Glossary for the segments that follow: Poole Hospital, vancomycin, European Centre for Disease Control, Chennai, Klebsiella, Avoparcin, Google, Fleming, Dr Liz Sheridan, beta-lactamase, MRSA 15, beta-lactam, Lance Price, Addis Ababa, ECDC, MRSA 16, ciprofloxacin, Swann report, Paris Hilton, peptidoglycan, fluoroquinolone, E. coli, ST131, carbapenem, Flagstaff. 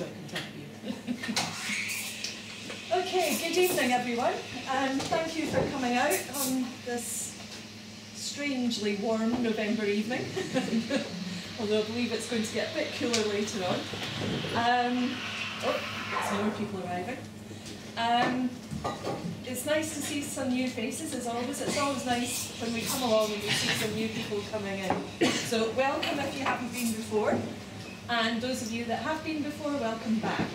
so I can thank you. Okay, good evening everyone. Thank you for coming out on this strangely warm November evening. Although I believe it's going to get a bit cooler later on. Some more people arriving. It's nice to see some new faces, as always. It's always nice when we come along and we see some new people coming in. So welcome if you haven't been before. And those of you that have been before, welcome back.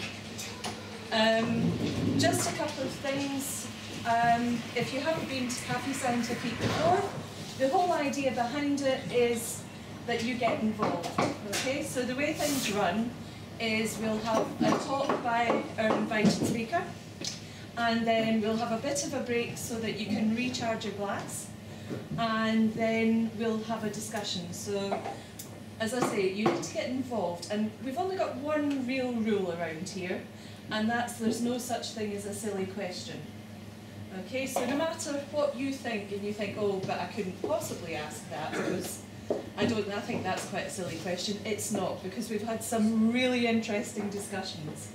Just a couple of things. If you haven't been to Cafe Scientific before, the whole idea behind it is that you get involved. Okay, so the way things run is we'll have a talk by our invited speaker, and then we'll have a bit of a break so that you can recharge your glass, and then we'll have a discussion. So, as I say, you need to get involved, and we've only got one real rule around here, and that's there's no such thing as a silly question. Okay, so no matter what you think, and you think, oh, but I couldn't possibly ask that because I think that's quite a silly question. It's not, because we've had some really interesting discussions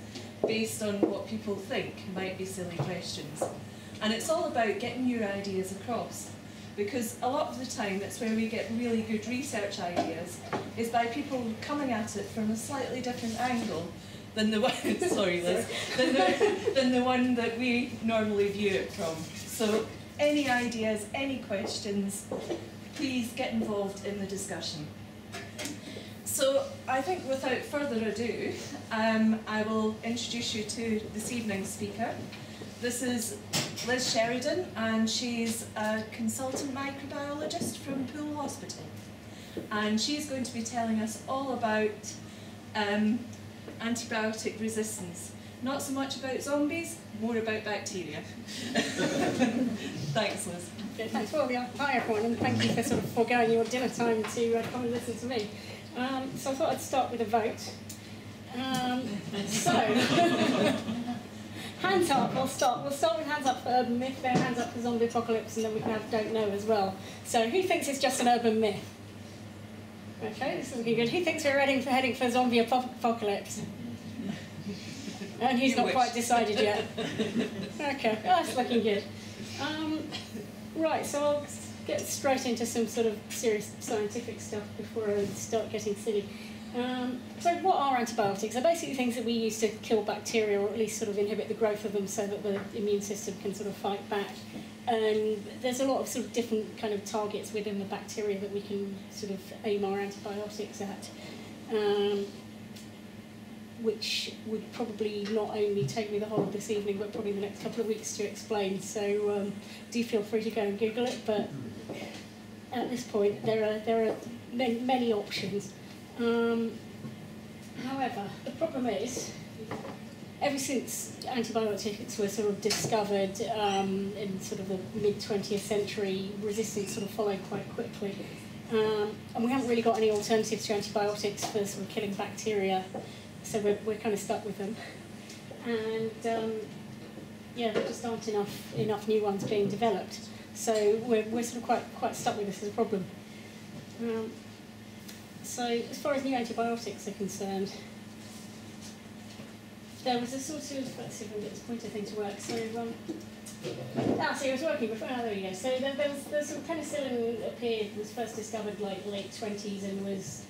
based on what people think might be silly questions. And it's all about getting your ideas across, because a lot of the time that's where we get really good research ideas, is by people coming at it from a slightly different angle than the one, sorry Liz, than the one that we normally view it from. So any ideas, any questions, please get involved in the discussion. So I think without further ado, I will introduce you to this evening's speaker. This is Liz Sheridan, and she's a consultant microbiologist from Poole Hospital. And she's going to be telling us all about antibiotic resistance. Not so much about zombies, more about bacteria. Thanks, Liz. Thanks for the hi everyone, and thank you for sort of foregoing your dinner time to come and listen to me. So I thought I'd start with a vote. Hands up, we'll start with hands up for urban myth, then hands up for zombie apocalypse, and then we can have don't know as well. So who thinks it's just an urban myth? Okay, this is looking good. Who thinks we're heading for zombie apocalypse? And he's not quite decided yet. Okay, well, that's looking good. Right, so I'll get straight into some sort of serious scientific stuff before I start getting silly. So what are antibiotics? They're basically things that we use to kill bacteria, or at least sort of inhibit the growth of them so that the immune system can sort of fight back. And there's a lot of sort of different kind of targets within the bacteria that we can sort of aim our antibiotics at. Which would probably not only take me the whole of this evening, but probably the next couple of weeks to explain. So do feel free to go and Google it. But at this point, there are many options. However, the problem is, ever since antibiotics were sort of discovered in sort of the mid-20th century, resistance sort of followed quite quickly. And we haven't really got any alternatives to antibiotics for sort of killing bacteria. So we're kind of stuck with them, and yeah, there just aren't enough new ones being developed. So we're sort of quite stuck with this as a problem. So as far as new antibiotics are concerned, there was a sort of, let's see if I can get this pointer thing to work. So so it was working before. Oh, there we go. So there was sort of penicillin appeared, was first discovered like late 1920s and was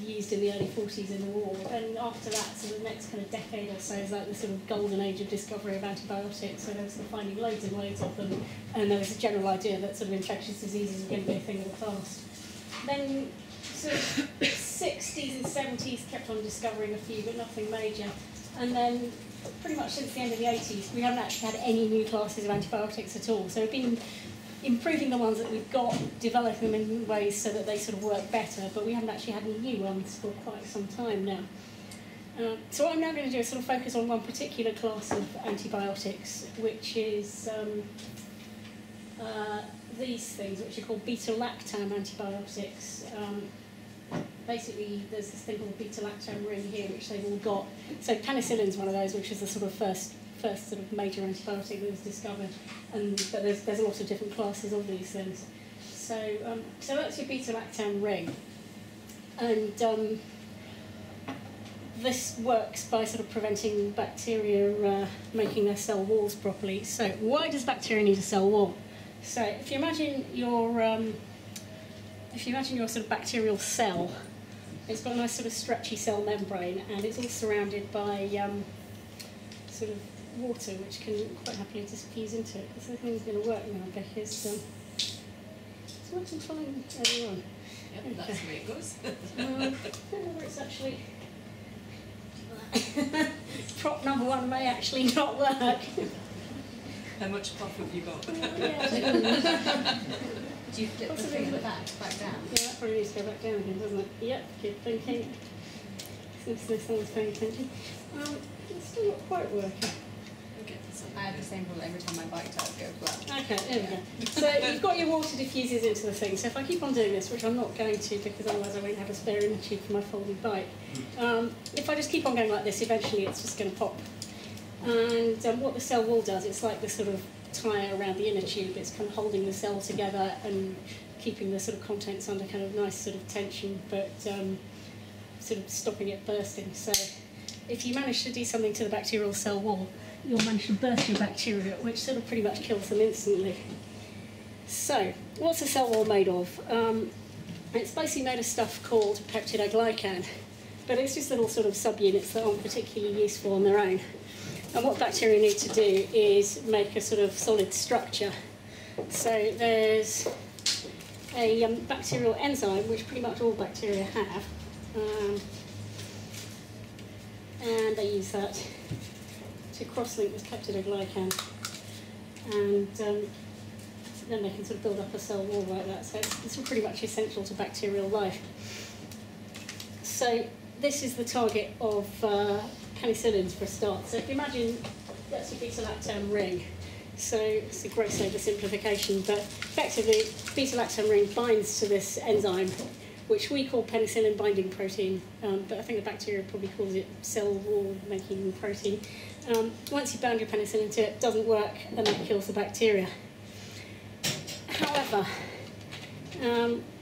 used in the early 1940s in the war, and after that, so the next kind of decade or so is like the sort of golden age of discovery of antibiotics. So they were sort of finding loads and loads of them, and there was a general idea that sort of infectious diseases were going to be a thing of the past. Then sort of 60s and 70s kept on discovering a few, but nothing major. And then pretty much since the end of the 80s, we haven't actually had any new classes of antibiotics at all. So we've been improving the ones that we've got, developing them in ways so that they sort of work better, but we haven't actually had any new ones for quite some time now. So what I'm now going to do is sort of focus on one particular class of antibiotics, which is these things, which are called beta-lactam antibiotics. Basically, there's this thing called beta-lactam ring here, which they've all got. So penicillin's one of those, which is the sort of first sort of major antibiotic that was discovered, but there's a lot of different classes of these things. So so that's your beta-lactam ring, and this works by sort of preventing bacteria making their cell walls properly. So why does bacteria need a cell wall? So if you imagine your sort of bacterial cell, it's got a nice sort of stretchy cell membrane, and it's all surrounded by sort of water, which can quite happily just fuse into it. This thing's going to work now because it's working fine early on. Yep, okay. That's the way it goes. I don't know whether it's actually... Prop number one may actually not work. How much puff have you got? Yeah. Do you flip the thing back down? Yeah, that probably needs to go back down again, doesn't it? Yep, good thinking. Since this one's paying attention. It's still not quite working. Okay. So I had the same problem every time my bike tires go flat. Okay, there we go. So you've got your water diffuses into the thing. So if I keep on doing this, which I'm not going to because otherwise I won't have a spare energy for my folding bike, if I just keep on going like this, eventually it's just going to pop. And what the cell wall does, it's like the sort of tire around the inner tube. It's kind of holding the cell together and keeping the sort of contents under kind of nice sort of tension, but sort of stopping it bursting. So if you manage to do something to the bacterial cell wall, you'll manage to burst your bacteria, which sort of pretty much kills them instantly. So what's a cell wall made of? It's basically made of stuff called peptidoglycan, but it's just little sort of subunits that aren't particularly useful on their own. And what bacteria need to do is make a sort of solid structure. So there's a bacterial enzyme, which pretty much all bacteria have, and they use that to cross-link with peptidoglycan, and then they can sort of build up a cell wall like that. So it's pretty much essential to bacterial life. So this is the target of penicillins for a start. So if you imagine that's a beta-lactam ring. So it's a gross oversimplification, but effectively beta-lactam ring binds to this enzyme, which we call penicillin binding protein, but I think the bacteria probably calls it cell wall making protein. Once you bound your penicillin to it, it doesn't work, and that kills the bacteria. However,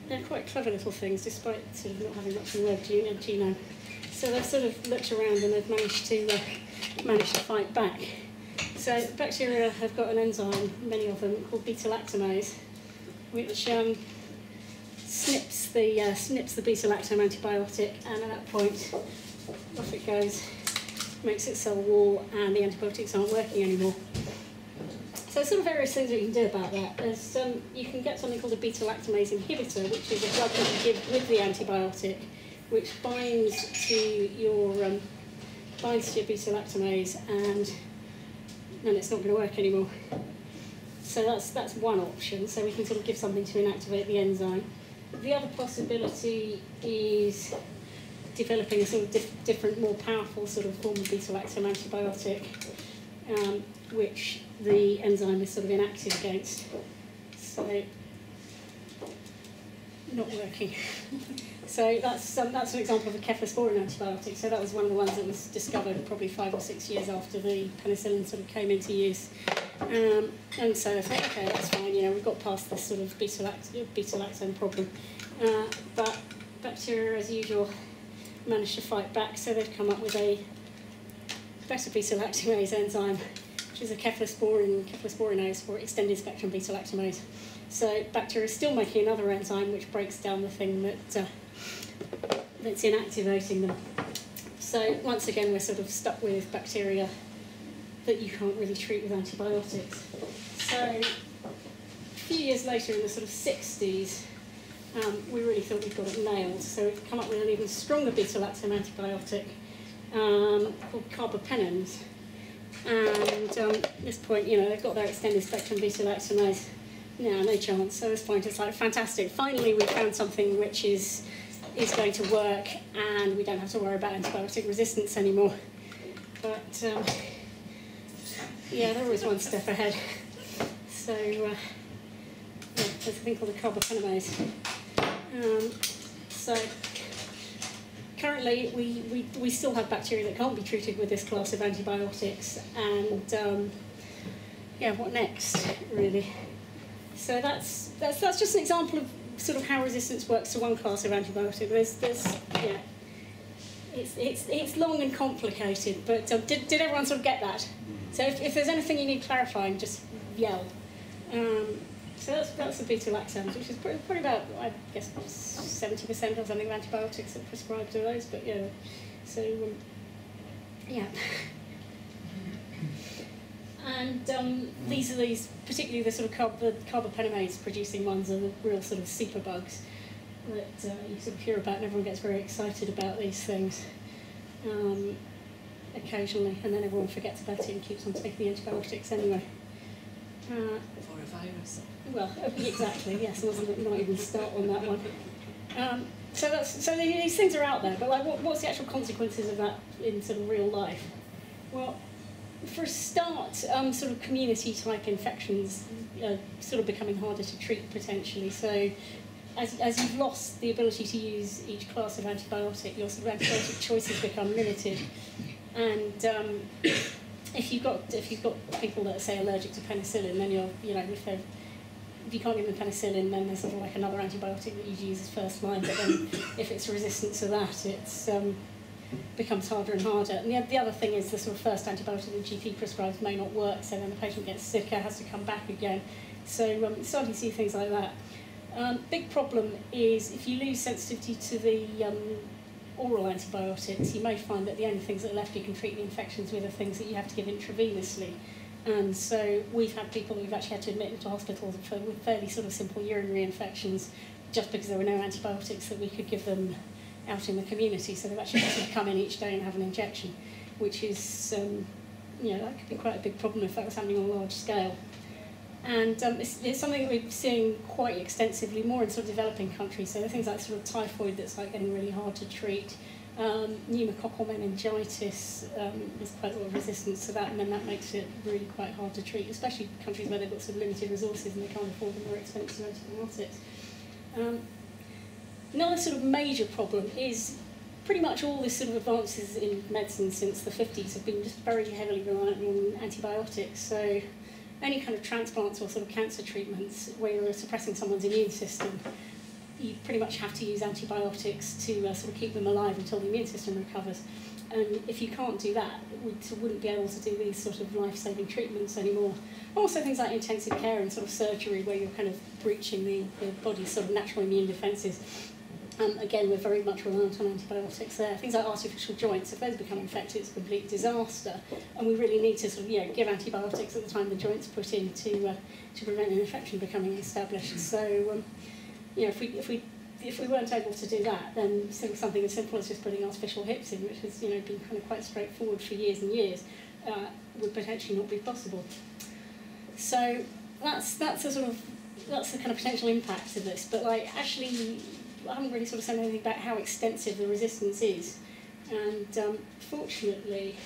they're quite clever little things, despite sort of not having much of a web genome. So they've sort of looked around and they've managed to fight back. So bacteria have got an enzyme, many of them, called beta-lactamase, which snips the beta-lactam antibiotic, and at that point, off it goes, makes its cell wall, and the antibiotics aren't working anymore. So there's sort of various things that you can do about that. There's, you can get something called a beta-lactamase inhibitor, which is a drug that you give with the antibiotic, which binds to your beta-lactamase, and then it's not going to work anymore. So that's one option. So we can sort of give something to inactivate the enzyme. The other possibility is developing a sort of different, more powerful sort of form of beta-lactam antibiotic, which the enzyme is sort of inactive against. So not working. So that's an example of a cephalosporium antibiotic. So that was one of the ones that was discovered probably 5 or 6 years after the penicillin sort of came into use. And so I thought, okay, that's fine. You know, we've got past this sort of beta-lactam problem. But bacteria, as usual, managed to fight back. So they've come up with a better beta-lactamase enzyme, which is a cephalosporinase, or extended spectrum beta-lactamase. So bacteria is still making another enzyme which breaks down the thing that that's inactivating them. So once again, we're sort of stuck with bacteria that you can't really treat with antibiotics. So a few years later, in the sort of 60s, we really thought we'd got it nailed. So we've come up with an even stronger beta-lactam antibiotic called carbapenems. And at this point, you know, they've got their extended spectrum beta-lactamase. No, no chance. So at this point, it's like, fantastic. Finally, we found something which is going to work, and we don't have to worry about antibiotic resistance anymore. But, yeah, they're always one step ahead. So, yeah, there's a thing called the carbapenemase. So, currently, we still have bacteria that can't be treated with this class of antibiotics. And, yeah, what next, really? So that's just an example of sort of how resistance works to one class of antibiotic. There's yeah, It's long and complicated, but did everyone sort of get that? So if there's anything you need clarifying, just yell. So that's the beta-lactams, which is probably about, I guess, 70% or something of antibiotics are prescribed to those, but yeah. So, yeah. And these, particularly the sort of carbapenemase producing ones, are the real sort of super bugs that you sort of hear about, and everyone gets very excited about these things occasionally, and then everyone forgets about it and keeps on taking the antibiotics anyway. For a virus. Well, exactly. Yes, not even start on that one. So these things are out there, but like, what's the actual consequences of that in sort of real life? Well, for a start, sort of community-type infections are sort of becoming harder to treat potentially. So, as you've lost the ability to use each class of antibiotic, your sort of antibiotic choices become limited, and if you've got people that are, say, allergic to penicillin, then you're, you know, if you can't give them penicillin, then there's sort of like another antibiotic that you'd use as first line. But then if it's resistant to that, it's becomes harder and harder. And the other thing is the sort of first antibiotic the GP prescribes may not work, so then the patient gets sicker, has to come back again. So starting to see things like that. Big problem is if you lose sensitivity to the oral antibiotics, you may find that the only things that are left you can treat the infections with are things that you have to give intravenously. And so we've had people who've actually had to admit into hospitals with fairly sort of simple urinary infections just because there were no antibiotics that we could give them out in the community. So they've actually had to come in each day and have an injection, which is, you know, that could be quite a big problem if that was happening on a large scale. And it's something that we're seeing quite extensively more in sort of developing countries. So things like sort of typhoid that's like getting really hard to treat, pneumococcal meningitis, there's quite a lot of resistance to that, and then that makes it really quite hard to treat, especially countries where they've got sort of limited resources and they can't afford the more expensive antibiotics. Another sort of major problem is pretty much all this sort of advances in medicine since the 50s have been just very heavily reliant on antibiotics. So any kind of transplants or sort of cancer treatments where you're suppressing someone's immune system, you pretty much have to use antibiotics to sort of keep them alive until the immune system recovers. And if you can't do that, we wouldn't be able to do these sort of life-saving treatments anymore. Also things like intensive care and sort of surgery where you're kind of breaching the body's sort of natural immune defences. Again, we're very much reliant on antibiotics there. Things like artificial joints, if those become infected, it's a complete disaster. And we really need to sort of, you know, give antibiotics at the time the joint's put in to prevent an infection becoming established. So, you know, if we weren't able to do that, then something as simple as just putting artificial hips in, which has, you know, been kind of quite straightforward for years and years, would potentially not be possible. So that's the kind of potential impact of this. But like actually, I haven't really sort of said anything about how extensive the resistance is, and fortunately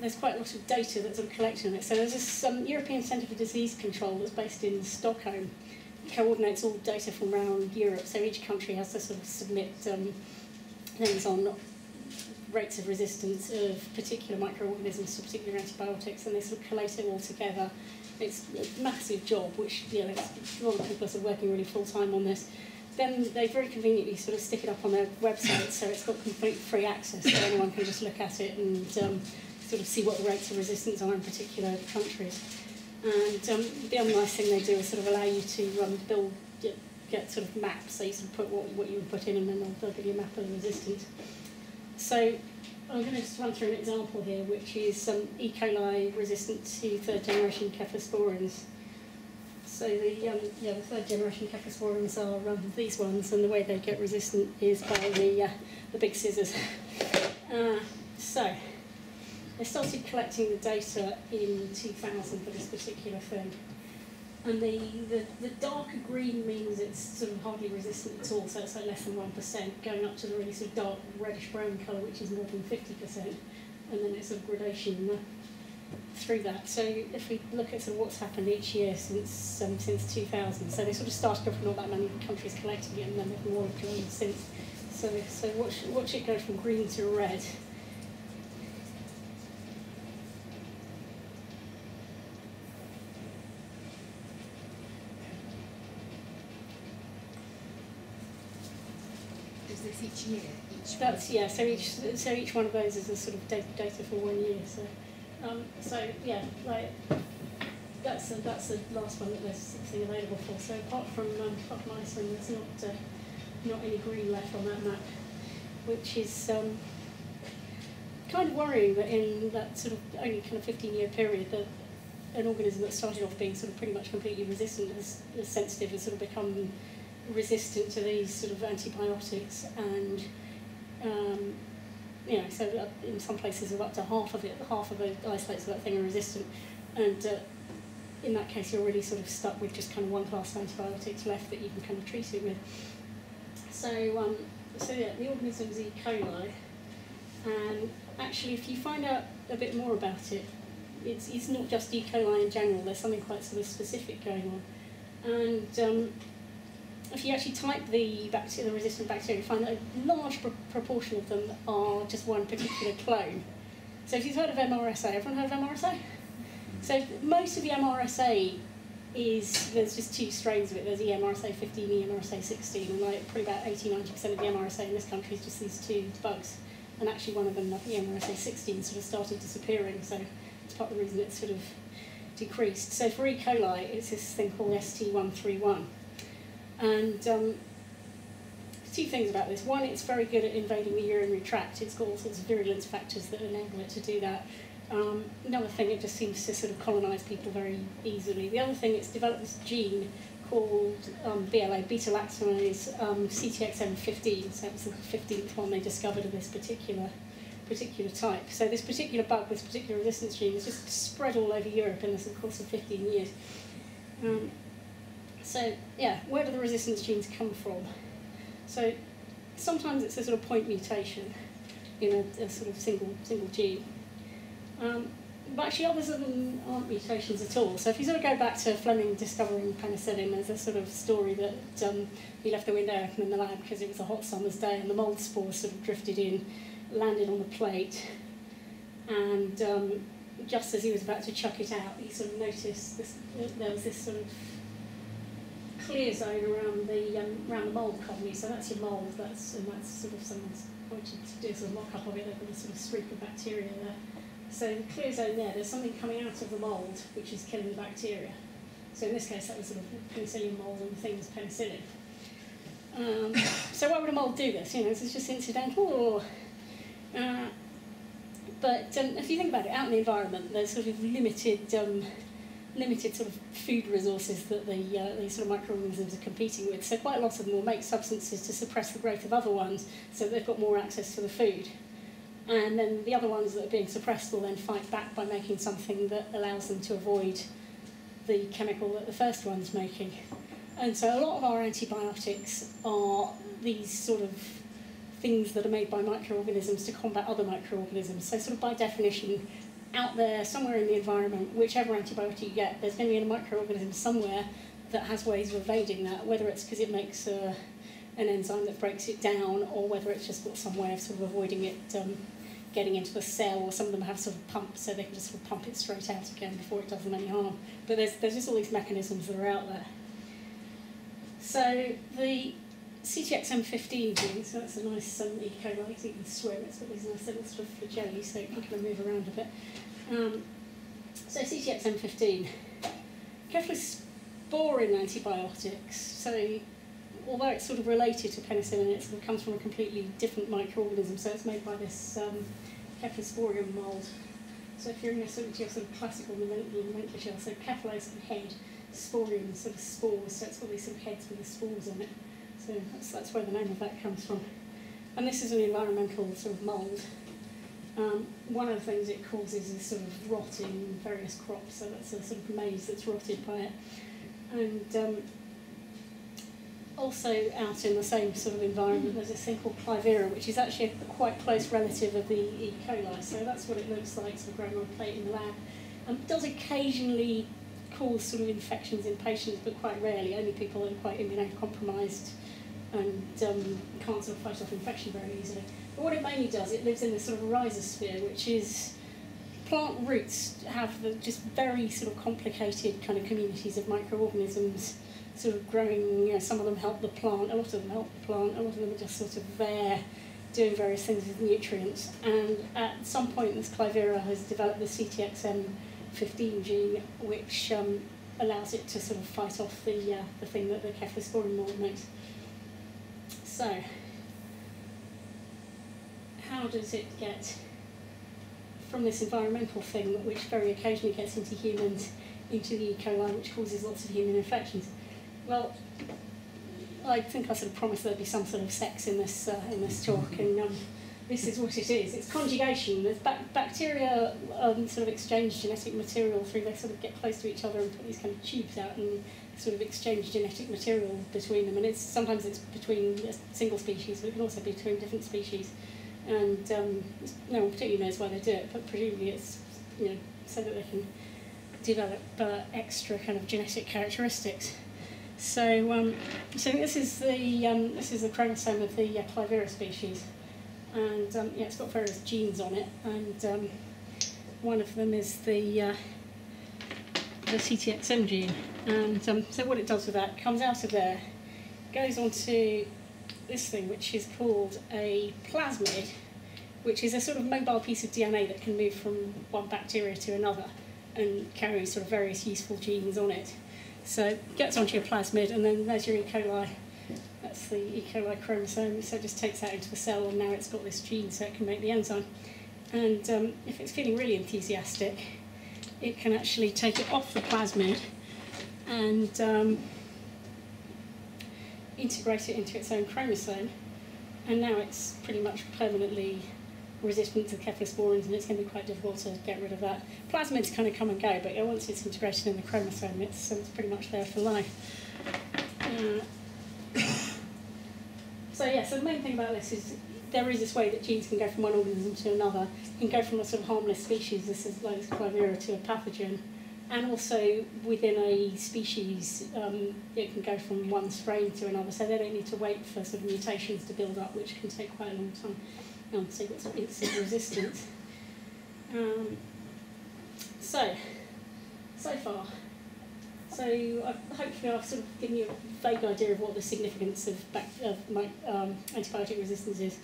there's quite a lot of data that's sort of collected on it. So there's this European Centre for Disease Control that's based in Stockholm, coordinates all data from around Europe, so each country has to sort of submit things on rates of resistance of particular microorganisms to particular antibiotics, and they sort of collate it all together. It's a massive job, which, you know, a lot of people are sort of working really full-time on this. Then they very conveniently sort of stick it up on their website, so it's got complete free access, so anyone can just look at it and sort of see what the rates of resistance are in particular countries. And the other nice thing they do is sort of allow you to get sort of maps, so you sort of put what you would put in, and then they'll give you a map of the resistance. So I'm going to just run through an example here, which is E. coli resistant to third-generation Cephalosporiums. So the third-generation Cephalosporiums are these ones, and the way they get resistant is by the big scissors. So they started collecting the data in 2000 for this particular thing, and the darker green means it's sort of hardly resistant at all, so it's like less than 1%, going up to the really sort of dark reddish-brown colour, which is more than 50%, and then it's a gradation through that. So if we look at sort of what's happened each year since 2000, so they sort of started off with not that many countries collecting it, and then they've more joined since. So watch it go from green to red. Is this each year? So that's, yeah, so each one of those is a sort of data for 1 year. So, yeah, like that's the last one that there's 16 available for. So apart from Iceland, there's not any green left on that map, which is kind of worrying that in that sort of only kind of 15-year period that an organism that started off being sort of pretty much completely resistant as sensitive has sort of become resistant to these sort of antibiotics, and you know, so in some places of up to half of it, half of the isolates of that thing are resistant, and in that case you're really sort of stuck with just kind of one class of antibiotics left that you can kind of treat it with. So so yeah, the organism is E. coli, and actually if you find out a bit more about it, it's not just E. coli in general, there's something quite sort of specific going on. And if you actually type the bacteria, the resistant bacteria, you find that a large proportion of them are just one particular clone. So if you've heard of MRSA, everyone heard of MRSA? So most of the MRSA is, there's just two strains of it, there's MRSA 15 and MRSA 16, and like probably about 80-90% of the MRSA in this country is just these two bugs. And actually one of them, the MRSA 16, sort of started disappearing, so it's part of the reason it's sort of decreased. So for E. coli, it's this thing called ST131. And two things about this. One, it's very good at invading the urinary tract. It's got all sorts of virulence factors that enable it to do that. Another thing, it just seems to sort of colonise people very easily. The other thing, it's developed this gene called BLA beta-lactamase CTX-M15. So it's the 15th one they discovered of this particular type. So this particular bug, this particular resistance gene, is just spread all over Europe in the course of 15 years. So yeah, where do the resistance genes come from? So sometimes it's a sort of point mutation in a sort of single gene. But actually others of them aren't mutations at all. So if you sort of go back to Fleming discovering penicillin, there's a sort of story that he left the window open in the lab because it was a hot summer's day and the mould spores sort of drifted in, landed on the plate, and just as he was about to chuck it out, he sort of noticed this, there was this sort of clear zone around the mould colony. So that's your mould, that's sort of someone's wanted to do a sort of mock-up of it, they've got a sort of streak of bacteria there. So the clear zone there, there's something coming out of the mould which is killing the bacteria. So in this case that was sort of penicillin mould and the thing was penicillin. So why would a mould do this? You know, this is just incidental. But if you think about it, out in the environment there's sort of limited sort of food resources that these sort of microorganisms are competing with. So quite a lot of them will make substances to suppress the growth of other ones so that they've got more access to the food. And then the other ones that are being suppressed will then fight back by making something that allows them to avoid the chemical that the first one's making. And so a lot of our antibiotics are these sort of things that are made by microorganisms to combat other microorganisms. So sort of by definition, out there, somewhere in the environment, whichever antibiotic you get, there's going to be a microorganism somewhere that has ways of evading that, whether it's because it makes an enzyme that breaks it down, or whether it's just got some way of sort of avoiding it getting into the cell, or some of them have sort of pumps, so they can just sort of pump it straight out again before it does them any harm. But there's just all these mechanisms that are out there. So the CTX-M15 gene, so that's a nice E. coli, so you can swim, it's got these nice little sort of flagellae, so you can kind of move around a bit. So CTX-M15, cephalosporin antibiotics, so although it's sort of related to penicillin, it sort of comes from a completely different microorganism, so it's made by this Cephalosporium mould. So if you're in your sort of classical nomenclature, so Cephalosporium and head, sporium, sort of spores, so it's got these sort of heads with the spores on it. So that's where the name of that comes from. And this is an environmental sort of mould. One of the things it causes is sort of rot in various crops, so that's a sort of maize that's rotted by it. And also out in the same sort of environment, there's this thing called Klebsiella, which is actually a quite close relative of the E. coli. So that's what it looks like, sort of growing on a plate in the lab. It does occasionally cause sort of infections in patients, but quite rarely. Only people that are quite immunocompromised and can't sort of fight off infection very easily. But what it mainly does, it lives in this sort of rhizosphere, which is plant roots have just very sort of complicated kind of communities of microorganisms sort of growing. You know, some of them help the plant, a lot of them help the plant, a lot of them are just sort of there doing various things with nutrients, and at some point this Klebsiella has developed the CTX-M15 gene, which allows it to sort of fight off the thing that the Cephalosporium mold makes. So, how does it get from this environmental thing, which very occasionally gets into humans, into the E. coli, which causes lots of human infections? Well, I think I sort of promised there'd be some sort of sex in this talk, and this is what it is. It's conjugation. There's bacteria sort of exchange genetic material through. They sort of get close to each other and put these kind of tubes out and sort of exchange genetic material between them. And it's sometimes it's between a single species, but it can also be between different species. And no one particularly knows why they do it, but presumably it's, you know, so that they can develop extra kind of genetic characteristics. So, so this is the chromosome of the Klebsiella species, and yeah, it's got various genes on it, and one of them is the CTXM gene, and so what it does with that, comes out of there, goes on to this thing which is called a plasmid, which is a sort of mobile piece of DNA that can move from one bacteria to another and carries sort of various useful genes on it. So it gets onto your plasmid, and then there's your E. coli. That's the E. coli chromosome. So it just takes that into the cell, and now it's got this gene, so it can make the enzyme. And if it's feeling really enthusiastic, it can actually take it off the plasmid and integrate it into its own chromosome. And now it's pretty much permanently resistant to cephalosporins, and it's going to be quite difficult to get rid of that. Plasmids kind of come and go, but once it's integrated in the chromosome, it's pretty much there for life. So yeah, so the main thing about this is there is this way that genes can go from one organism to another. You can go from a sort of harmless species, this is like Klebsiella, to a pathogen, and also within a species, it can go from one strain to another, so they don't need to wait for sort of mutations to build up, which can take quite a long time. So it's resistant. So far. So hopefully I've sort of given you a vague idea of what the significance of my antibiotic resistance is.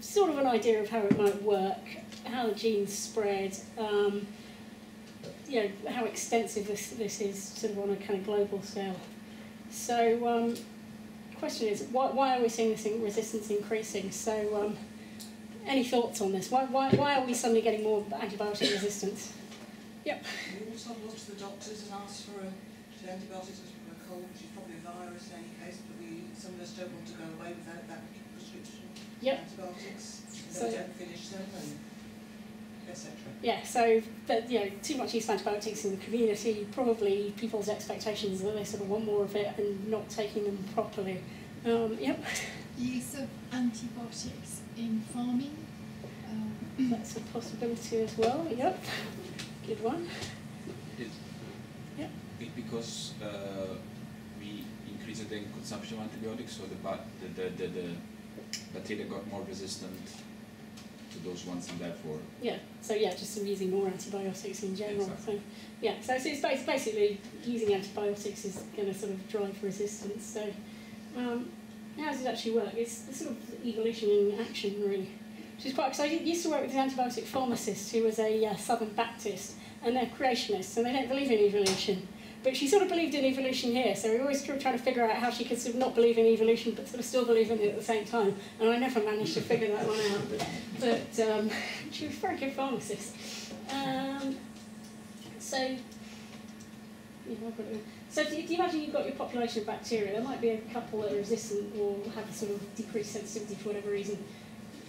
Sort of an idea of how it might work, how the genes spread, you know, how extensive this is sort of on a kind of global scale. So the question is, why are we seeing this resistance increasing? So any thoughts on this? Why are we suddenly getting more antibiotic resistance? Yep. You also go to the doctors and ask for antibiotics from a cold, which is probably a virus in any case, but some of us don't want to go away without that prescription. Yep. Antibiotics. So they don't finish them, and etc. Yeah. So, but you know, too much use of antibiotics in the community. Probably people's expectations that they sort of want more of it and not taking them properly. Yep. Use of antibiotics in farming. That's a possibility as well. Yep. Good one. It's because we increased the consumption of antibiotics, so the bacteria got more resistant to those ones, and therefore. Yeah. So yeah, just using more antibiotics in general. Exactly. So yeah. So it's basically using antibiotics is going to sort of drive resistance. So how does it actually work? It's sort of evolution in action, really. Which is quite exciting. I used to work with an antibiotic pharmacist who was a Southern Baptist, and they're creationists, and they don't believe in evolution. But she sort of believed in evolution here, so we were always trying to figure out how she could sort of not believe in evolution but sort of still believe in it at the same time. And I never managed to figure that one out. But she was a very good pharmacist. So do you imagine you've got your population of bacteria? There might be a couple that are resistant or have a sort of decreased sensitivity for whatever reason.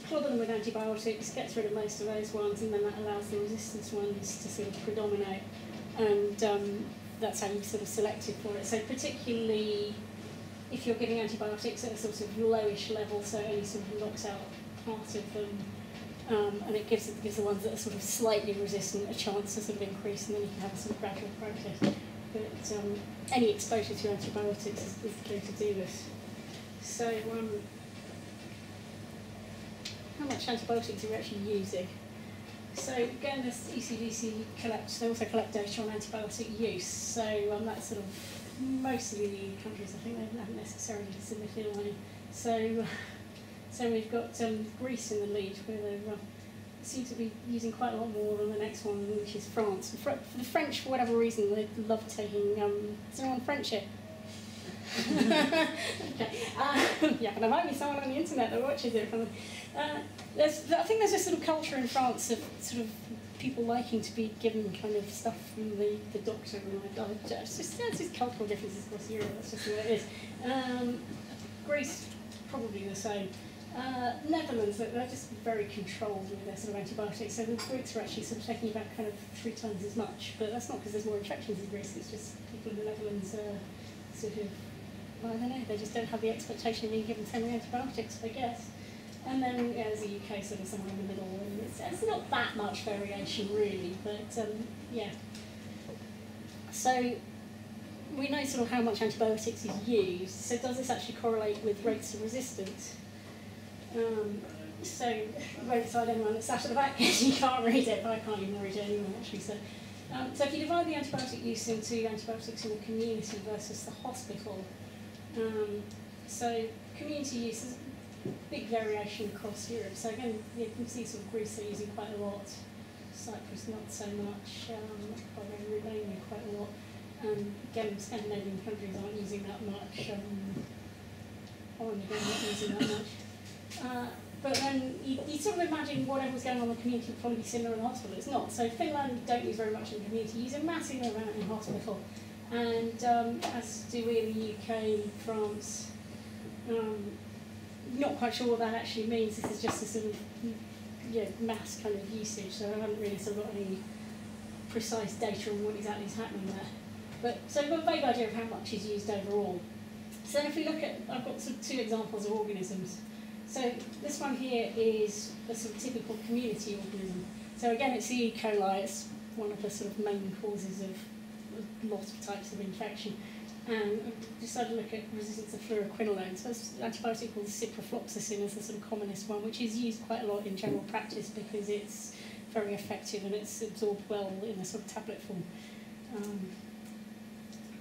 Club them with antibiotics, gets rid of most of those ones, and then that allows the resistance ones to sort of predominate, and that's how you've sort of selected for it. So particularly if you're giving antibiotics at a sort of lowish level, so it only sort of knocks out part of them, and it gives the ones that are sort of slightly resistant a chance to sort of increase, and then you can have a sort of gradual process. But any exposure to antibiotics is going to do this. So how much antibiotics are we actually using? So again, this ECDC collects, they also collect data on antibiotic use. So that's sort of mostly the countries, I think they haven't necessarily submitted any. So So we've got Greece in the lead, where they seem to be using quite a lot more than the next one, which is France. For the French, for whatever reason, they love taking... is anyone French here? Okay. Yeah, there might be someone on the internet that watches it. From I think there's a sort of culture in France of sort of people liking to be given kind of stuff from the doctor. And that's just cultural differences across Europe. That's just what it is. Greece, probably the same. Netherlands, they're just very controlled with their sort of antibiotics. So the Greeks are actually sort of taking about kind of 3 times as much. But that's not because there's more infections in Greece. It's just people in the Netherlands. Sort of, well, I don't know, they just don't have the expectation of being given so many antibiotics, I guess. And then yeah, there's the UK sort of somewhere in the middle, and it's not that much variation really, but yeah. So we know sort of how much antibiotics is used, so does this actually correlate with rates of resistance? So I won't decide anyone that's sat at the back because you can't read it, but I can't even read it anymore actually. So if you divide the antibiotic use into antibiotics in the community versus the hospital, so community use is a big variation across Europe. So again, you can see sort of Greece are using quite a lot, Cyprus not so much, probably Romania quite a lot. Again, Scandinavian countries aren't using that much. Holland again not using that much. But then you sort of imagine whatever's going on in the community would probably be similar in the hospital. It's not. So Finland don't use very much in the community, use a massive amount in hospital. And as do we in the UK, France. Not quite sure what that actually means. This is just a sort of mass kind of usage. So I haven't really sort of got any precise data on what exactly is happening there. But so I've got a vague idea of how much is used overall. So if we look at, I've got sort of 2 examples of organisms. So this one here is a sort of typical community organism. So again, it's E. coli. It's one of the sort of main causes of a lot of types of infection. And I decided to look at resistance to fluoroquinolones. So this antibiotic called ciprofloxacin is the sort of commonest one, which is used quite a lot in general practice because it's very effective and it's absorbed well in a sort of tablet form.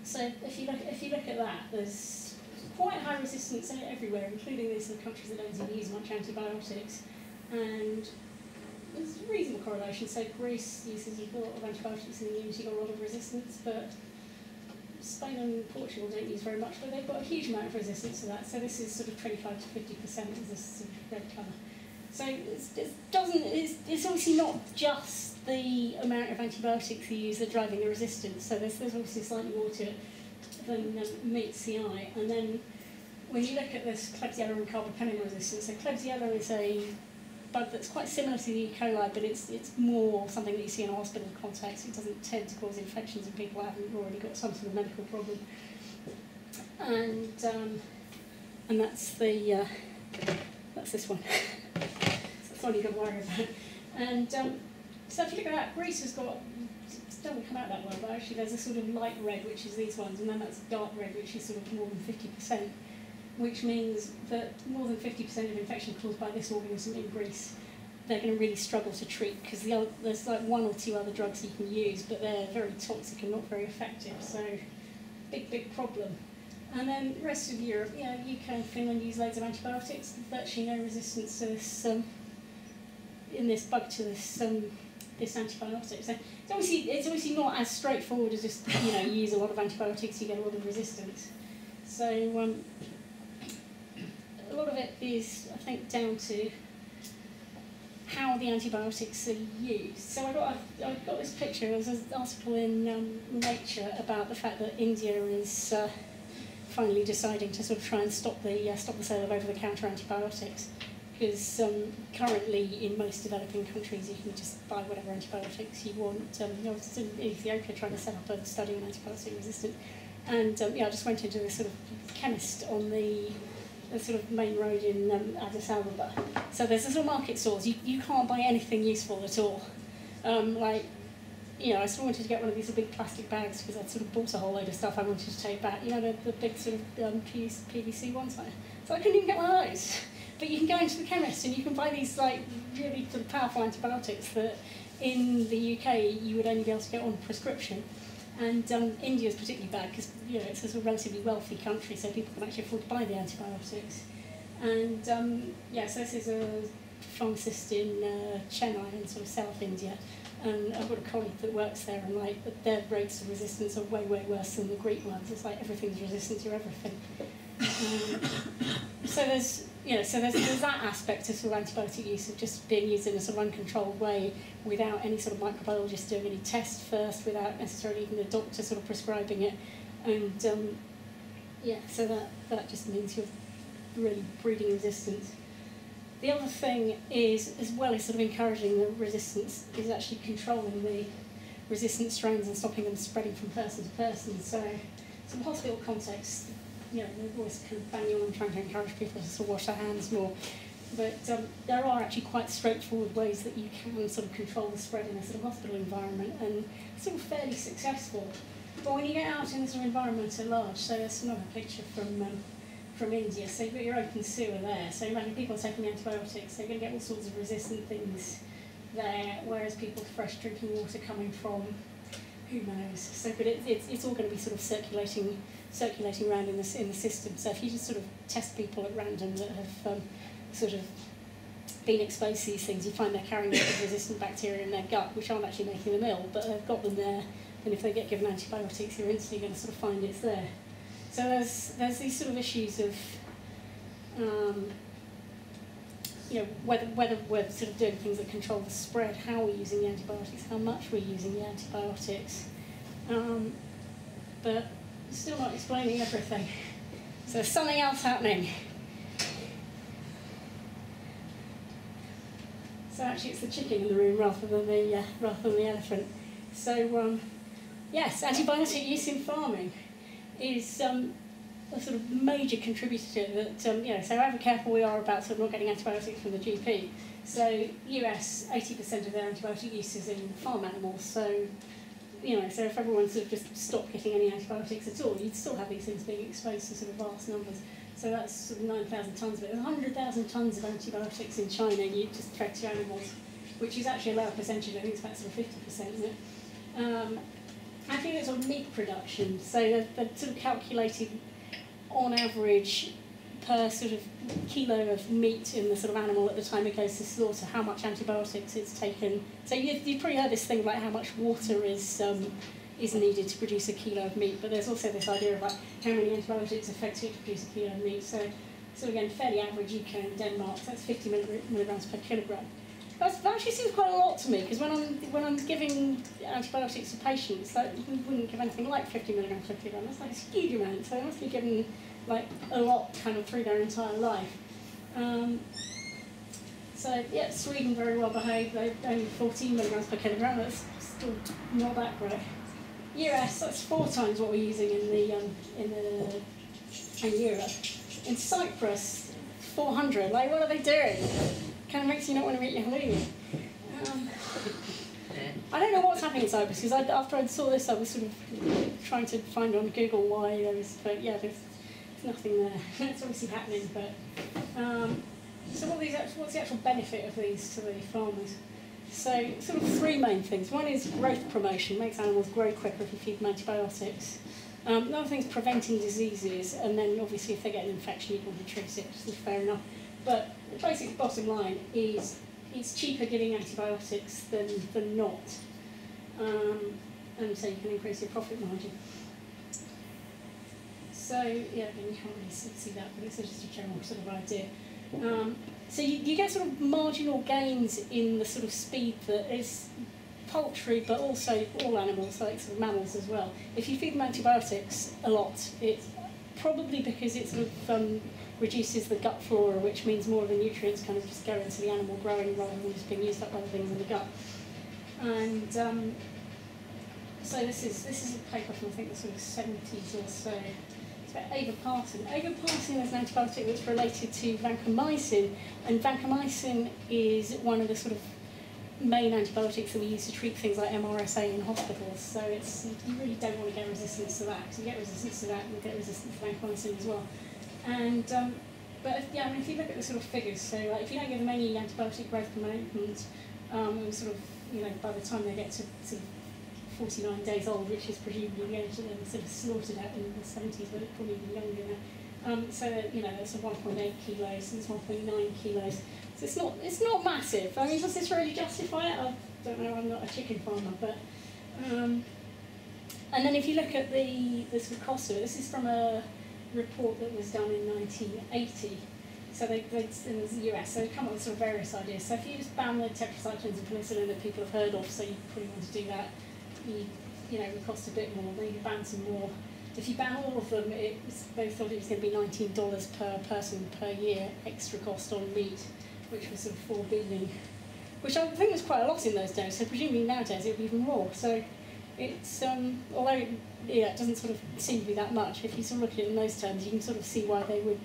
So if you look at that, there's quite high resistance everywhere, including these sort of countries that don't even use much antibiotics. And there's a reasonable correlation. So Greece uses a lot of antibiotics in the community, got a lot of resistance, but Spain and Portugal don't use very much, but they've got a huge amount of resistance to that. So this is sort of 25 to 50% is this sort of red colour. So it's obviously not just the amount of antibiotics you use that driving the resistance. So there's obviously slightly more to it than meets the eye. And then when you look at this Klebsiella and carbapenem resistance, so Klebsiella is a bug that's quite similar to the E. coli, but it's more something that you see in a hospital context. It doesn't tend to cause infections in people who haven't already got some sort of medical problem. And that's this one. That's all you got to worry about. And so if you look at that, Greece has got, it doesn't come out that well, but actually there's a sort of light red, which is these ones, and then that's dark red, which is sort of more than 50%, which means that more than 50% of infection caused by this organism in Greece, they're going to really struggle to treat, because there's like 1 or 2 other drugs you can use, but they're very toxic and not very effective, so big, big problem. And then the rest of Europe, yeah, UK and Finland use loads of antibiotics, virtually no resistance to this, in this bug to this, this antibiotic. So it's obviously not as straightforward as just, you know, you use a lot of antibiotics, you get a lot of resistance. So a lot of it is, I think, down to how the antibiotics are used. So I got this picture. There was an article in Nature about the fact that India is finally deciding to sort of try and stop the sale of over-the-counter antibiotics. Because currently in most developing countries you can just buy whatever antibiotics you want. I was in Ethiopia trying to set up a study on antibiotic resistance, and yeah, I just went into this sort of chemist on the sort of main road in Addis Ababa. So there's this little market stores. You can't buy anything useful at all. Like, you know, I sort of wanted to get one of these big plastic bags because I'd sort of bought a whole load of stuff I wanted to take back. You know, the big sort of PVC ones. So I couldn't even get one of those. But you can go into the chemist and you can buy these like really powerful antibiotics that in the UK you would only be able to get on prescription. And India is particularly bad because, you know, it's a sort of relatively wealthy country, so people can actually afford to buy the antibiotics. And yes, this is a pharmacist in Chennai in sort of South India. And I've got a colleague that works there, and like their rates of resistance are way, way worse than the Greek ones. It's like everything's resistant to everything. So there's, you know, so there's that aspect of sort of antibiotic use of just being used in a sort of uncontrolled way without any sort of microbiologist doing any tests first, without necessarily even a doctor sort of prescribing it. And yeah, so that just means you're really breeding resistance. The other thing is, as well as sort of encouraging the resistance, is actually controlling the resistant strains and stopping them spreading from person to person. So, some hospital context, you know, they're always kind of banging on trying to encourage people to sort of wash their hands more. But there are actually quite straightforward ways that you can sort of control the spread in a sort of hospital environment, and it's all fairly successful. But when you get out in the sort of environment at large, so that's another picture from India, so you've got your open sewer there. So imagine people taking antibiotics, they're going to get all sorts of resistant things there, whereas people with fresh drinking water coming from, who knows? So, but it's all going to be sort of circulating around in the system. So if you just sort of test people at random that have sort of been exposed to these things, you find they're carrying resistant bacteria in their gut, which aren't actually making them ill, but they've got them there. And if they get given antibiotics, you're instantly going to sort of find it's there. So there's these sort of issues of, you know, whether we're sort of doing things that control the spread, how we're using the antibiotics, how much we're using the antibiotics, but still not explaining everything. So there's something else happening. So actually, it's the chicken in the room rather than the elephant. So yes, antibiotic use in farming is a sort of major contributor to that, you know, so however careful we are about sort of not getting antibiotics from the GP. So US, 80% of their antibiotic use is in farm animals, so, you know, so if everyone sort of just stopped getting any antibiotics at all, you'd still have these things being exposed to sort of vast numbers. So that's sort of 9,000 tonnes of it. There's 100,000 tonnes of antibiotics in China you just fed to animals, which is actually a lower percentage, I think it's about sort of 50%, isn't it? I think it's on meat production, so they're sort of calculated on average per sort of kilo of meat in the sort of animal at the time it goes to slaughter, how much antibiotics it's taken. So you've probably heard this thing about how much water is needed to produce a kilo of meat, but there's also this idea of like how many antibiotics effective to produce a kilo of meat. So again, fairly average UK and Denmark, so that's 50 milligrams per kilogram. That actually seems quite a lot to me, because when I'm giving antibiotics to patients, like, we wouldn't give anything like 50 milligrams per kilogram. That's like a huge amount, so they must be given like a lot kind of through their entire life. So yeah, Sweden very well behaved. They're only 14 milligrams per kilogram. That's still not that great. US, that's 4 times what we're using in Europe. In Cyprus, 400. Like, what are they doing? Kind of makes you not want to eat your halloumi. I don't know what's happening in Cyprus, because after I saw this, I was sort of trying to find on Google why there was, but yeah, there's nothing there. It's obviously happening, but so what's the actual benefit of these to the farmers? So sort of 3 main things. One is growth promotion, makes animals grow quicker if you feed them antibiotics. Another thing is preventing diseases, and then obviously if they get an infection, you want to treat it, which is fair enough. But the basic bottom line is it's cheaper giving antibiotics than not. And so you can increase your profit margin. So, yeah, I mean, you can't really see that, but it's just a general sort of idea. So you get sort of marginal gains in the sort of speed that is poultry, but also all animals, like sort of mammals as well. If you feed them antibiotics a lot, it's probably because it's sort of... reduces the gut flora, which means more of the nutrients kind of just go into the animal growing rather than just being used up by the things in the gut. And so this is a paper from I think the sort of 70s or so. It's about Avoparcin. Avoparcin is an antibiotic that's related to vancomycin, and vancomycin is one of the sort of main antibiotics that we use to treat things like MRSA in hospitals. So it's you really don't want to get resistance to that, because you get resistance to that and you get resistance to vancomycin as well. And, but if, yeah, I mean, if you look at the sort of figures, so like if you don't give them any antibiotic growth promotant, sort of, you know, by the time they get to sort of 49 days old, which is presumably the age that they were sort of slaughtered at in the 70s, but probably even younger now, So you know, there's 1.8 kilos, there's 1.9 kilos. So it's not massive. I mean, does this really justify it? I don't know. I'm not a chicken farmer, but. And then if you look at the sort of cost of it, this is from a report that was done in 1980. So they in the US, so they've come up with sort of various ideas. So if you just ban the tetracyclines and penicillin that people have heard of, so you probably want to do that, you know, it would cost a bit more. Then you ban some more. If you ban all of them, they thought it was going to be $19 per person per year extra cost on meat, which was sort of $4 billion, which I think was quite a lot in those days. So presumably nowadays it would be even more. So it's although yeah, it doesn't sort of seem to be that much. If you sort of look at it in those terms, you can sort of see why they would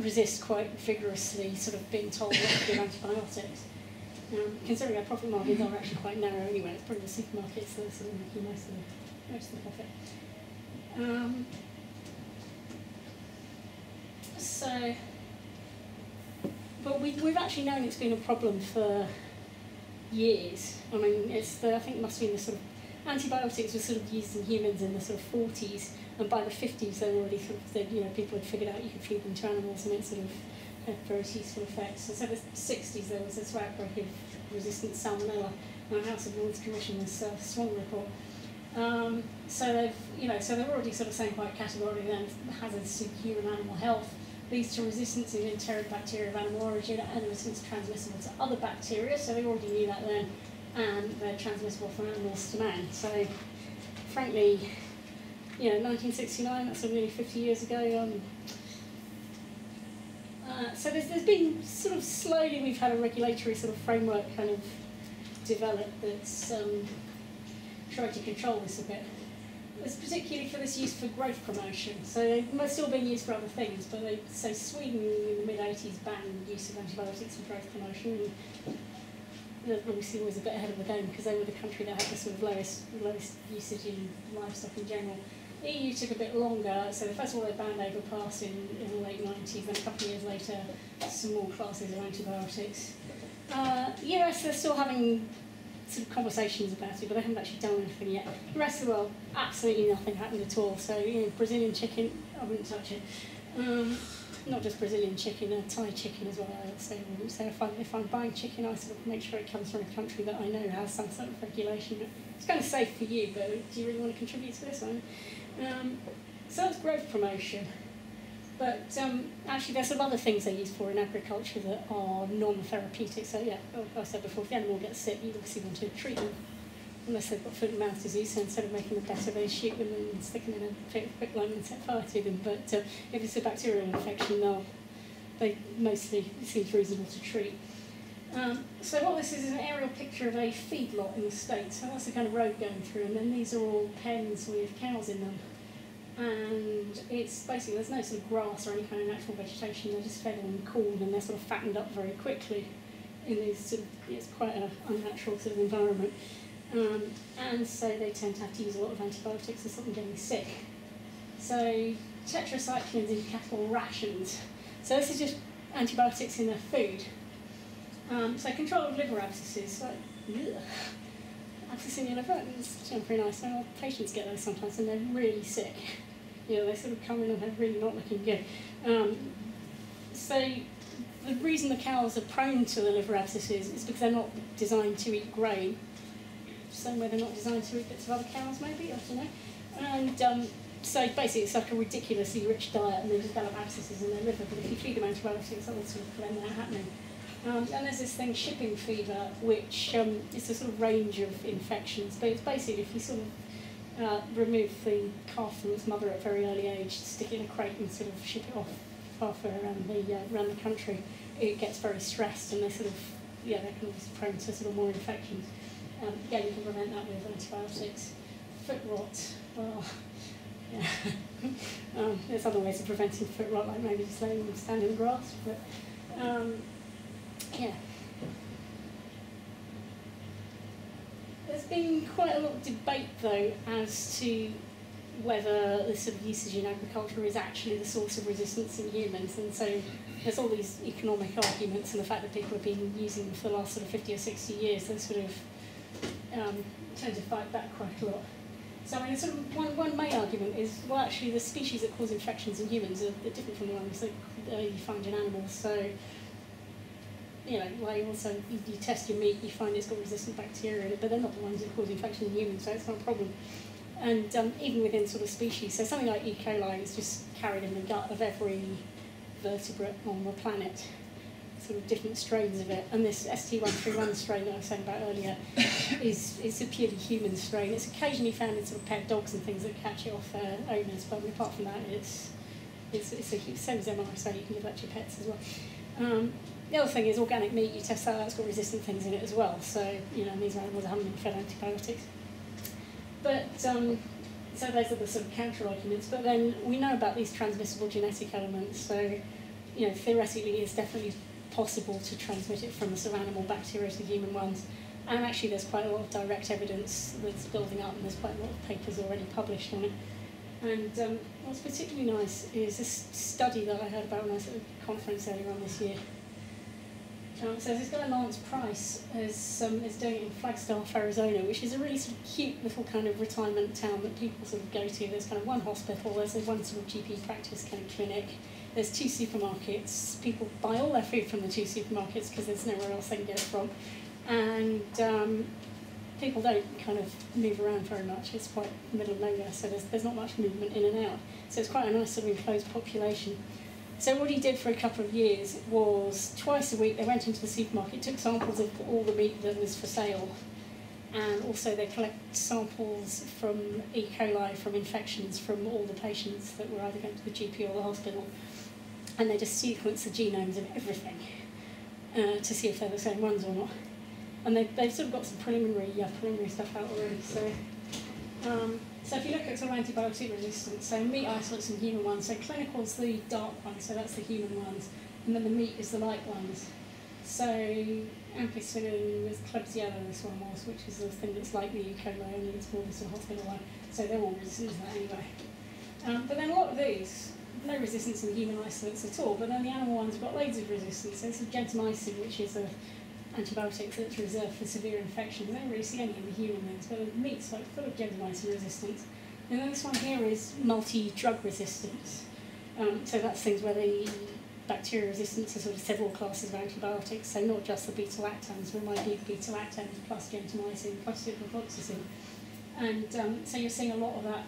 resist quite vigorously, sort of being told not to give antibiotics. Considering our profit margins are actually quite narrow anyway, it's probably the supermarkets that are sort of making most of the profit. So, but we've actually known it's been a problem for years. I mean, I think it must have been the sort of antibiotics were sort of used in humans in the sort of 40s, and by the 50s they already sort of said, you know, people had figured out you could feed them to animals and it sort of had very useful effects. And so in the 60s there was this outbreak of resistant salmonella, and the House of Lords commissioned this Swann report. So they've, you know, so they're already sort of saying quite categorically then hazards to human animal health leads to resistance in enteric bacteria of animal origin, and resistance transmissible to other bacteria. So they already knew that then, and they're transmissible from animals to man. So, frankly, you know, 1969, that's nearly 50 years ago. So there's been sort of slowly we've had a regulatory sort of framework kind of developed that's. Try to control this a bit. It's particularly for this use for growth promotion. So they're still being used for other things, but so Sweden in the mid-80s banned use of antibiotics for growth promotion. And obviously was a bit ahead of the game because they were the country that had the sort of lowest usage in livestock in general. The EU took a bit longer, so first of all they banned Avoparcin in the late 90s, then a couple of years later some more classes of antibiotics. US, they're still having sort of conversations about it, but they haven't actually done anything yet. The rest of the world, absolutely nothing happened at all. So, you know, Brazilian chicken, I wouldn't touch it. Not just Brazilian chicken, Thai chicken as well. So if I'm buying chicken, I sort of make sure it comes from a country that I know has some sort of regulation. It's kind of safe for you, but do you really want to contribute to this one? So that's growth promotion. But actually, there's some other things they use for in agriculture that are non-therapeutic. So yeah, like I said before, if the animal gets sick, you obviously want to treat them, unless they've got foot and mouth disease. So instead of making them better, they shoot them and stick them in a quick line and set fire to them. But if it's a bacterial infection, they mostly seem reasonable to treat. So what this is an aerial picture of a feedlot in the States. So that's the kind of road going through, and then these are all pens with cows in them. And it's basically, there's no sort of grass or any kind of natural vegetation, they're just fed on corn and they're sort of fattened up very quickly in these sort of, it's quite an unnatural sort of environment. And so they tend to have to use a lot of antibiotics if something's getting sick. So tetracyclines in cattle rations. So this is just antibiotics in their food. So control of liver abscesses, like, ugh. Abscess in your liver, it's pretty nice. Our patients get those sometimes and they're really sick. You know, they sort of come in and they're really not looking good. So the reason the cows are prone to the liver abscesses is because they're not designed to eat grain. Same way they're not designed to eat bits of other cows, maybe, I don't know. And so basically it's like a ridiculously rich diet and they develop abscesses in their liver, but if you feed them antibiotics, that will sort of prevent that happening. And there's this thing, shipping fever, which is a sort of range of infections, but it's basically if you sort of remove the calf from its mother at a very early age, stick it in a crate and sort of ship it off halfway around the country, it gets very stressed and they sort of, yeah, they can be prone to sort of more infections. Again, you can prevent that with antibiotics. Foot rot, well, yeah. There's other ways of preventing foot rot, like maybe just letting them stand in the grass, but... yeah. There's been quite a lot of debate, though, as to whether this sort of usage in agriculture is actually the source of resistance in humans. And so there's all these economic arguments and the fact that people have been using them for the last sort of 50 or 60 years, they sort of tend to fight back quite a lot. So I mean, sort of one main argument is, well, actually the species that cause infections in humans are different from the ones that you find in animals. So, you know, like also you test your meat, you find it's got resistant bacteria in it, but they're not the ones that cause infection in humans, so it's not a problem. And even within sort of species, so something like E. coli is just carried in the gut of every vertebrate on the planet, sort of different strains of it. And this ST131 strain that I was saying about earlier is a purely human strain. It's occasionally found in sort of pet dogs and things that catch it off their owners, but apart from that, it's a huge, same as MRSA, you can give that to your pets as well. The other thing is organic meat, you test that, that's got resistant things in it as well. So, you know, these animals haven't been fed antibiotics. But, so those are the sort of counter arguments, but then we know about these transmissible genetic elements, so, you know, theoretically it's definitely possible to transmit it from the sort of animal bacteria to human ones, and actually there's quite a lot of direct evidence that's building up, and there's quite a lot of papers already published on it. And what's particularly nice is this study that I heard about when I was at a conference earlier on this year. So this guy Lance Price is doing it in Flagstaff, Arizona, which is a really sort of cute little kind of retirement town that people sort of go to. There's kind of one hospital, there's one sort of GP practice kind of clinic, there's two supermarkets. People buy all their food from the two supermarkets because there's nowhere else they can get it from. And people don't kind of move around very much. It's quite middle of nowhere, so there's not much movement in and out. So it's quite a nice sort of enclosed population. So what he did for a couple of years was twice a week they went into the supermarket, took samples of all the meat that was for sale, and also they collected samples from E. coli, from infections from all the patients that were either going to the GP or the hospital, and they just sequenced the genomes of everything to see if they're the same ones or not. And they've sort of got some preliminary stuff out already. So. So if you look at sort of antibiotic resistance, so meat isolates and human ones, so clinical's the dark one, so that's the human ones, and then the meat is the light ones. So ampicillin was Klebsiella, this one was, which is the thing that's like the E. coli, only it's more this hospital one, so they're all resistant to that anyway. But then a lot of these, no resistance in the human isolates at all, but then the animal ones have got loads of resistance. So this is gentamicin, which is a antibiotics that's reserved for severe infections. I don't really see any in the human ones, but the meat's like full of gentamicin resistance. And then this one here is multi-drug resistance. So that's things where the bacterial resistance is sort of several classes of antibiotics, so not just the beta-lactams, but it might be beta-lactams plus gentamicin plus ciprofloxacin. And so you're seeing a lot of that,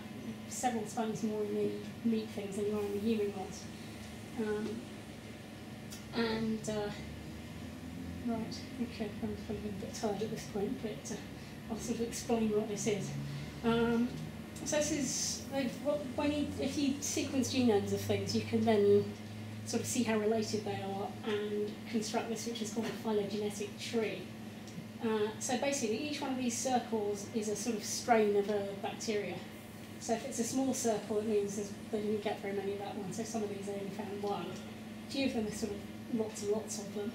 several times more in the meat things than you are in the human ones. Right, okay, I'm feeling a bit tired at this point, but I'll sort of explain what this is. So this is, if you sequence genomes of things, you can then sort of see how related they are and construct this, which is called a phylogenetic tree. So basically, each one of these circles is a sort of strain of a bacteria. So if it's a small circle, it means they didn't get very many of that one, so some of these I only found one. A few of them are sort of lots and lots of them.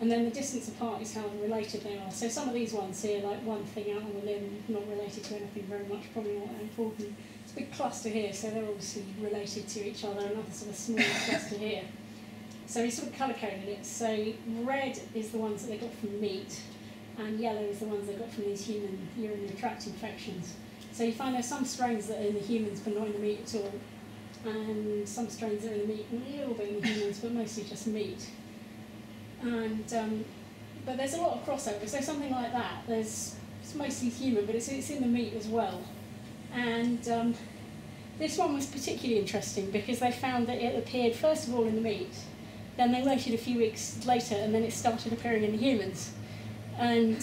And then the distance apart is how related they are. So some of these ones here, like one thing out on the limb, not related to anything very much, probably not that important. It's a big cluster here, so they're obviously related to each other, another sort of small cluster here. So he sort of colour-coded it. So red is the ones that they got from meat, and yellow is the ones they got from these human urinary tract infections. So you find there's some strains that are in the humans but not in the meat at all, and some strains that are in the meat and a little bit in the humans, but mostly just meat. And but there's a lot of crossover, so something like that, it's mostly human, but it's in the meat as well. And this one was particularly interesting because they found that it appeared first of all in the meat, then they waited a few weeks later, and then it started appearing in the humans. And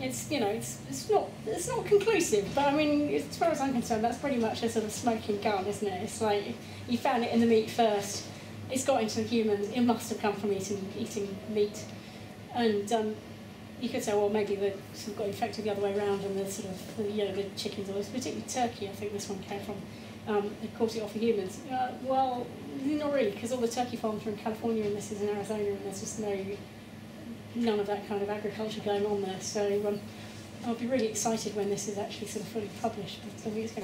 it's, you know, it's not conclusive, but I mean, as far as I'm concerned, that's pretty much a sort of smoking gun, isn't it? It's like you found it in the meat first. It's got into the humans, it must have come from eating meat. And you could say, well, maybe they sort of got infected the other way around, and the sort of, you know, the chickens, or particularly turkey, I think this one came from, they caught it off of humans. Well, not really, because all the turkey farms are in California, and this is in Arizona, and there's just none of that kind of agriculture going on there. So I'll be really excited when this is actually sort of fully published, but I think it's going to